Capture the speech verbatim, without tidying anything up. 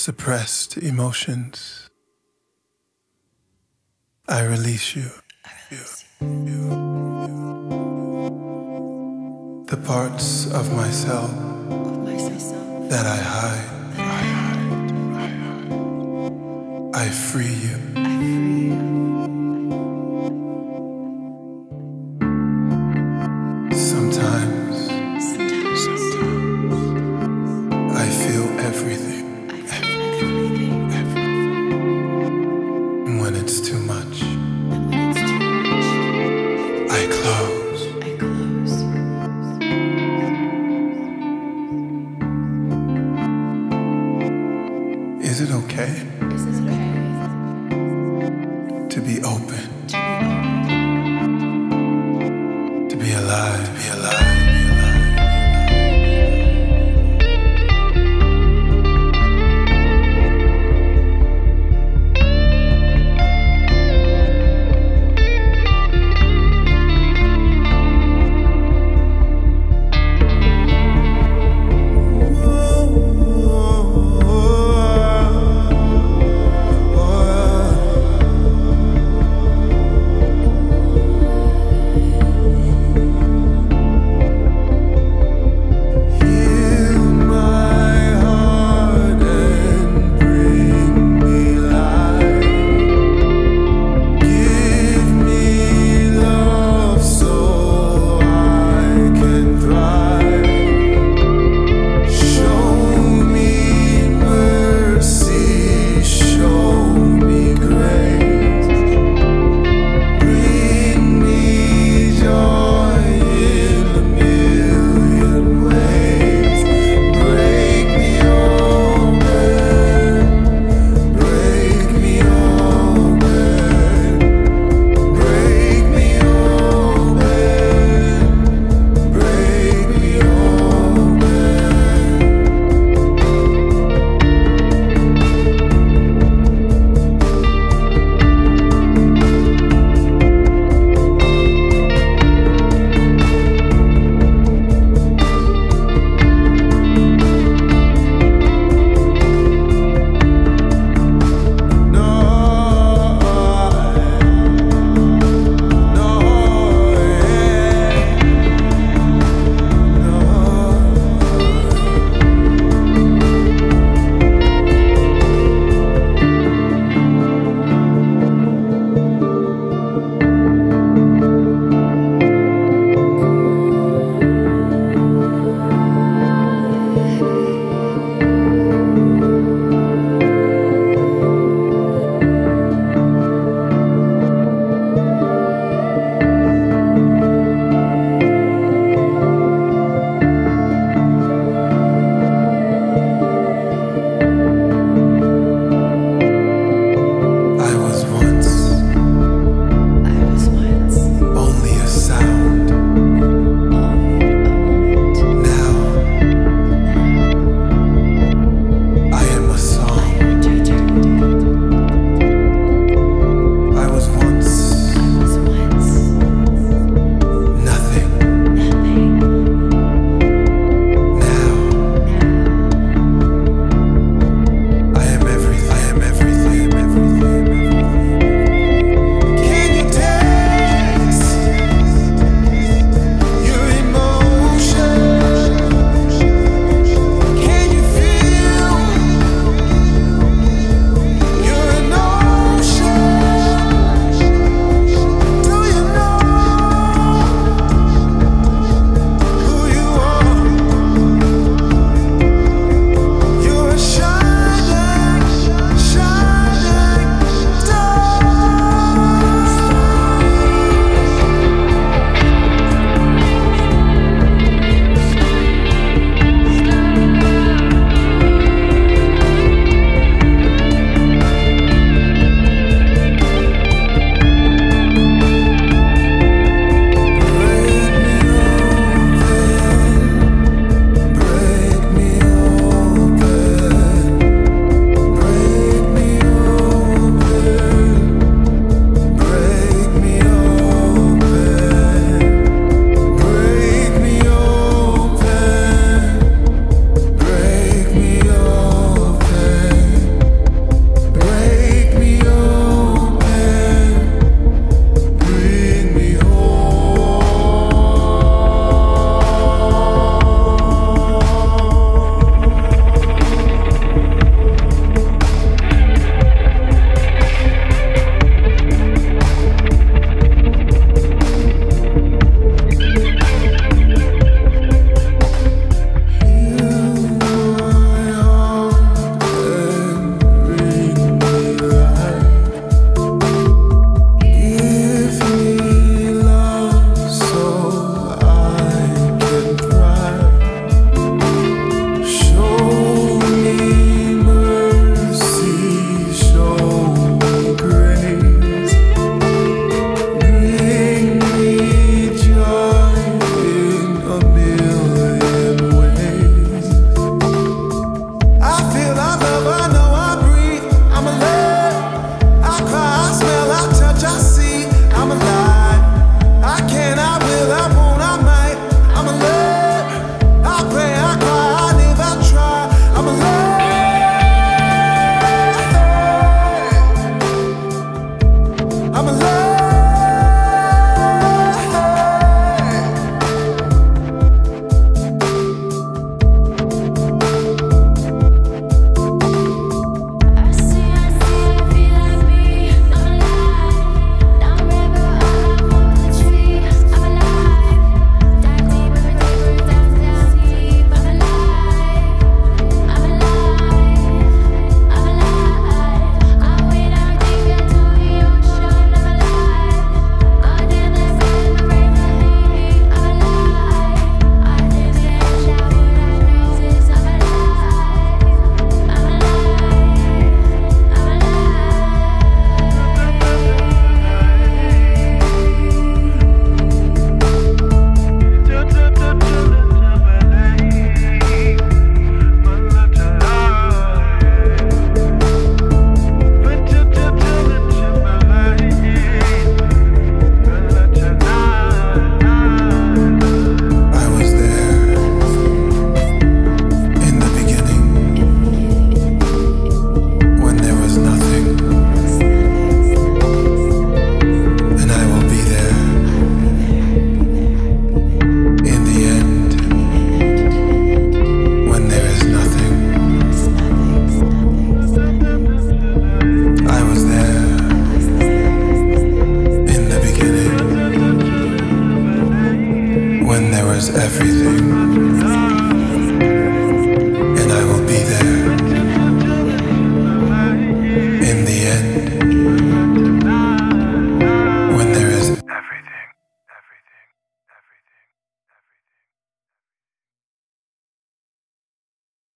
suppressed emotions. I release you. I release you. You. You. The parts of myself, of myself. That I hide. That I hide. I hide. I free you. I free you. Sometimes. Sometimes. Sometimes. I feel everything. It's too much. It's too much. I close. I close. Is it okay? Is it okay to be open?